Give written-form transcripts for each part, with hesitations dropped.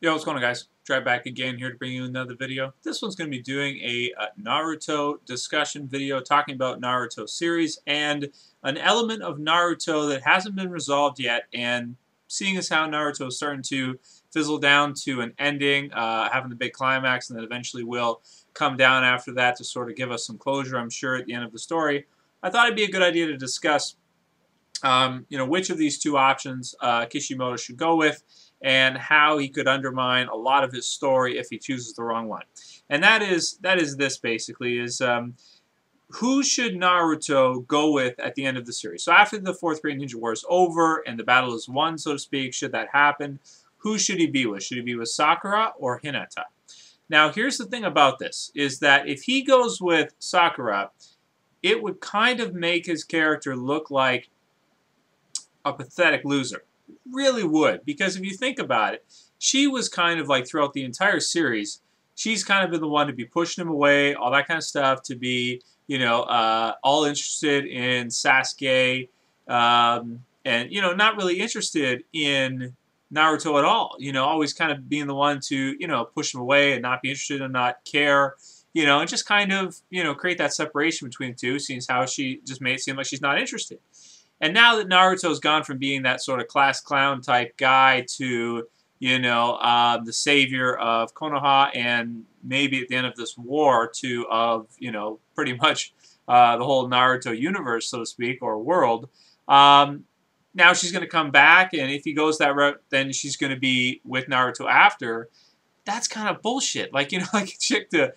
Yo, what's going on, guys? Drive back again here to bring you another video. This one's going to be doing a Naruto discussion video talking about Naruto series and an element of Naruto that hasn't been resolved yet, and seeing as how Naruto is starting to fizzle down to an ending, having the big climax and that eventually will come down after that to sort of give us some closure, I'm sure, at the end of the story, I thought it'd be a good idea to discuss which of these two options Kishimoto should go with, and how he could undermine a lot of his story if he chooses the wrong one. And that is this, basically, is who should Naruto go with at the end of the series? So after the Fourth Great Ninja War is over and the battle is won, so to speak, should that happen, who should he be with? Should he be with Sakura or Hinata? Now here's the thing about this, is that if he goes with Sakura, it would kind of make his character look like a pathetic loser. Really would, because if you think about it, she was kind of like throughout the entire series, she's kind of been the one to be pushing him away, all that kind of stuff, to be, all interested in Sasuke, and, not really interested in Naruto at all, always kind of being the one to, push him away and not be interested and not care, and just kind of, create that separation between the two, seeing how she just made it seem like she's not interested. And now that Naruto's gone from being that sort of class clown type guy to, the savior of Konoha and maybe at the end of this war to, pretty much the whole Naruto universe, so to speak, or world, now she's going to come back, and if he goes that route, then she's going to be with Naruto after. That's kind of bullshit. Like, like a chick to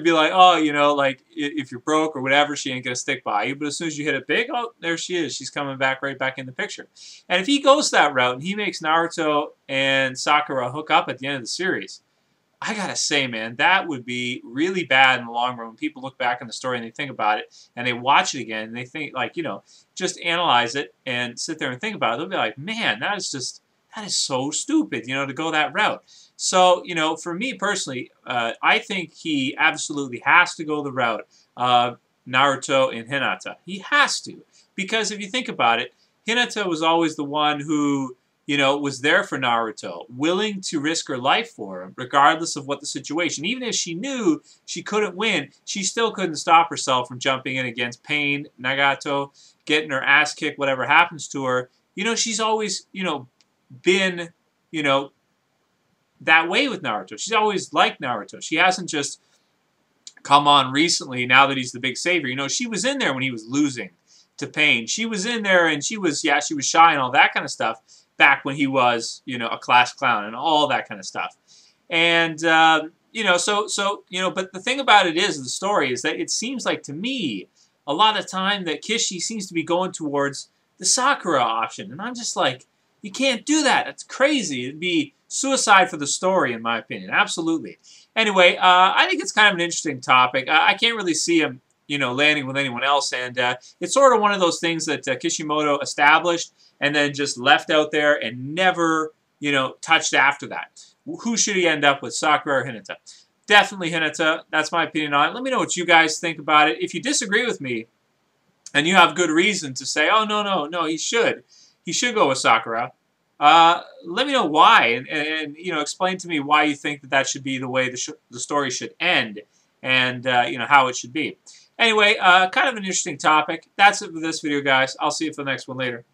be like, oh, like if you're broke or whatever, she ain't gonna stick by you. But as soon as you hit it big, oh, there she is. She's coming back right back in the picture. And if he goes that route and he makes Naruto and Sakura hook up at the end of the series, I gotta say, man, that would be really bad in the long run when people look back on the story and they think about it and they watch it again and they think, like, just analyze it and sit there and think about it. They'll be like, man, that is so stupid, to go that route. So, for me personally, I think he absolutely has to go the route of Naruto and Hinata. He has to. Because if you think about it, Hinata was always the one who, was there for Naruto, willing to risk her life for him, regardless of what the situation. Even if she knew she couldn't win, she still couldn't stop herself from jumping in against Pain, Nagato, getting her ass kicked, whatever happens to her. She's always, been, that way with Naruto. She's always liked Naruto. She hasn't just come on recently now that he's the big savior. She was in there when he was losing to Pain. She was in there and she was shy and all that kind of stuff back when he was, a class clown and all that kind of stuff. And, but the thing about it is, the story is that it seems like to me a lot of time that Kishi seems to be going towards the Sakura option. And I'm just like, you can't do that. It's crazy. It'd be suicide for the story, in my opinion. Absolutely. Anyway, I think it's kind of an interesting topic. I can't really see him, landing with anyone else, and it's sort of one of those things that Kishimoto established and then just left out there and never, touched after that. Who should he end up with, Sakura or Hinata? Definitely Hinata. That's my opinion on it. Let me know what you guys think about it. If you disagree with me, and you have good reason to say, oh, no, he should. He should go with Sakura. Let me know why, and explain to me why you think that should be the way the story should end, and how it should be. Anyway, kind of an interesting topic. That's it for this video, guys. I'll see you for the next one later.